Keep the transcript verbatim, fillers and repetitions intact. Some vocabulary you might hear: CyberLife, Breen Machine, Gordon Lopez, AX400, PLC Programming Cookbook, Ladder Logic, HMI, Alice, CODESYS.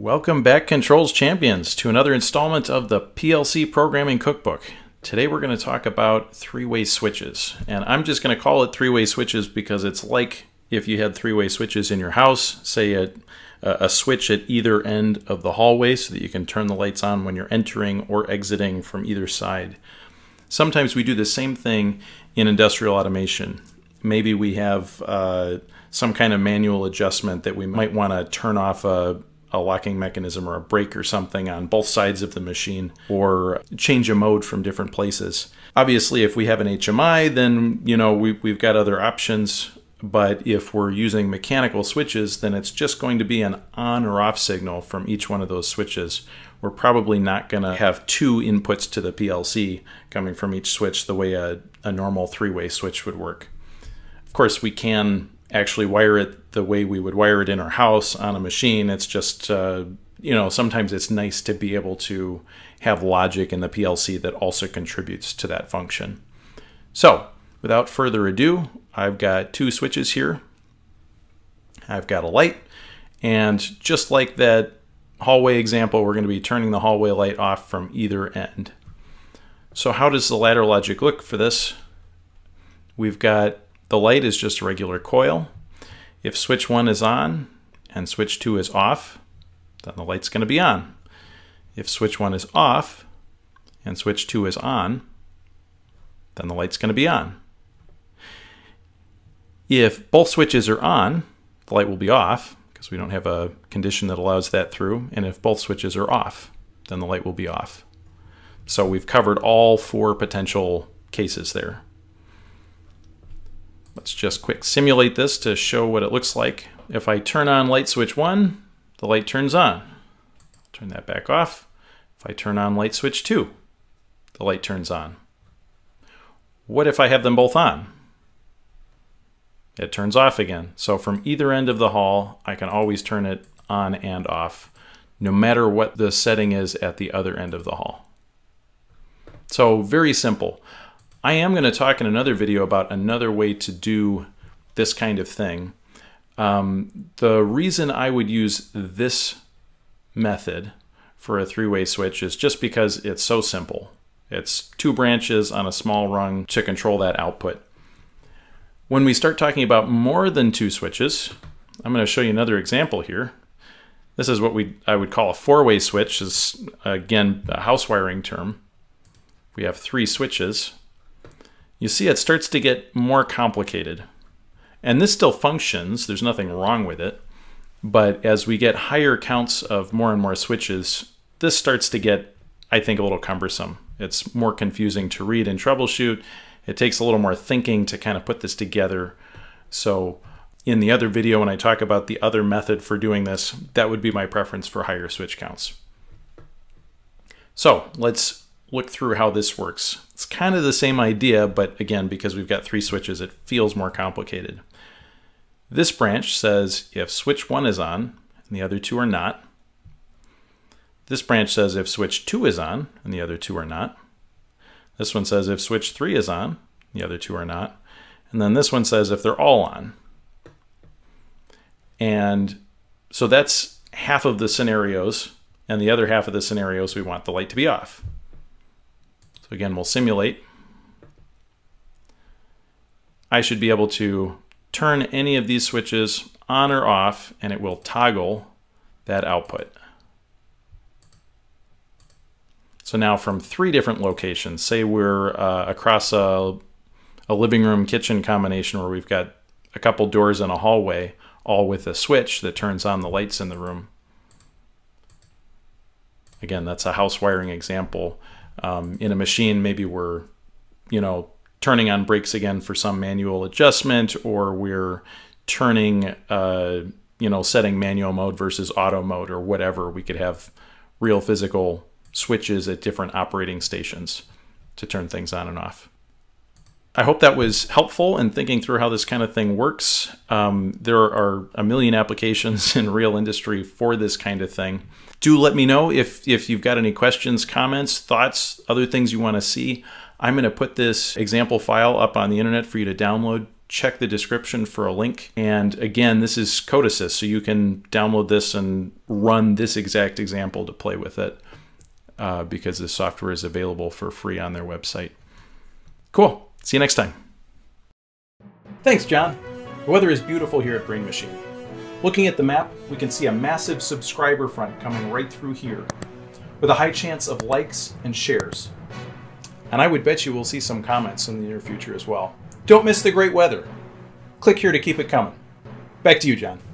Welcome back, Controls Champions, to another installment of the P L C Programming Cookbook. Today we're going to talk about three-way switches, and I'm just going to call it three-way switches because it's like if you had three-way switches in your house, say a, a switch at either end of the hallway so that you can turn the lights on when you're entering or exiting from either side. Sometimes we do the same thing in industrial automation. Maybe we have uh, some kind of manual adjustment that we might want to turn off a a locking mechanism or a brake or something on both sides of the machine, or change a mode from different places. Obviously, if we have an H M I, then you know we, we've got other options, but if we're using mechanical switches, then it's just going to be an on or off signal from each one of those switches. We're probably not going to have two inputs to the P L C coming from each switch the way a, a normal three-way switch would work. Of course, we can actually wire it the way we would wire it in our house on a machine. It's just, uh, you know, sometimes it's nice to be able to have logic in the P L C that also contributes to that function. So without further ado, I've got two switches here. I've got a light, and just like that hallway example, we're going to be turning the hallway light off from either end. So how does the ladder logic look for this? We've got the light is just a regular coil. If switch one is on and switch two is off, then the light's going to be on. If switch one is off and switch two is on, then the light's going to be on. If both switches are on, the light will be off because we don't have a condition that allows that through. And if both switches are off, then the light will be off. So we've covered all four potential cases there. Let's just quick simulate this to show what it looks like. If I turn on light switch one, the light turns on. Turn that back off. If I turn on light switch two, the light turns on. What if I have them both on? It turns off again. So from either end of the hall, I can always turn it on and off, no matter what the setting is at the other end of the hall. So very simple. I am going to talk in another video about another way to do this kind of thing. Um, the reason I would use this method for a three-way switch is just because it's so simple. It's two branches on a small rung to control that output. When we start talking about more than two switches, I'm going to show you another example here. This is what we I would call a four-way switch. It's, again, a house wiring term. We have three switches. You see it starts to get more complicated. And this still functions, there's nothing wrong with it, but as we get higher counts of more and more switches, this starts to get, I think, a little cumbersome. It's more confusing to read and troubleshoot. It takes a little more thinking to kind of put this together. So in the other video, when I talk about the other method for doing this, that would be my preference for higher switch counts. So let's look through how this works. It's kind of the same idea, but again, because we've got three switches, it feels more complicated. This branch says if switch one is on and the other two are not. This branch says if switch two is on and the other two are not. This one says if switch three is on, the other two are not. And then this one says if they're all on. And so that's half of the scenarios, and the other half of the scenarios we want the light to be off. So again, we'll simulate. I should be able to turn any of these switches on or off, and it will toggle that output. So now from three different locations, say we're uh, across a, a living room kitchen combination where we've got a couple doors and a hallway, all with a switch that turns on the lights in the room. Again, that's a house wiring example. Um, in a machine, maybe we're, you know, turning on brakes again for some manual adjustment, or we're turning, uh, you know, setting manual mode versus auto mode or whatever. We could have real physical switches at different operating stations to turn things on and off. I hope that was helpful in thinking through how this kind of thing works. Um, there are a million applications in real industry for this kind of thing. Do let me know if, if you've got any questions, comments, thoughts, other things you want to see. I'm going to put this example file up on the internet for you to download. check the description for a link. And again, this is CODESYS, so you can download this and run this exact example to play with it, uh, because the software is available for free on their website. Cool. See you next time. Thanks, John. The weather is beautiful here at Breen Machine. Looking at the map, we can see a massive subscriber front coming right through here, with a high chance of likes and shares. And I would bet you we'll see some comments in the near future as well. Don't miss the great weather. Click here to keep it coming. Back to you, John.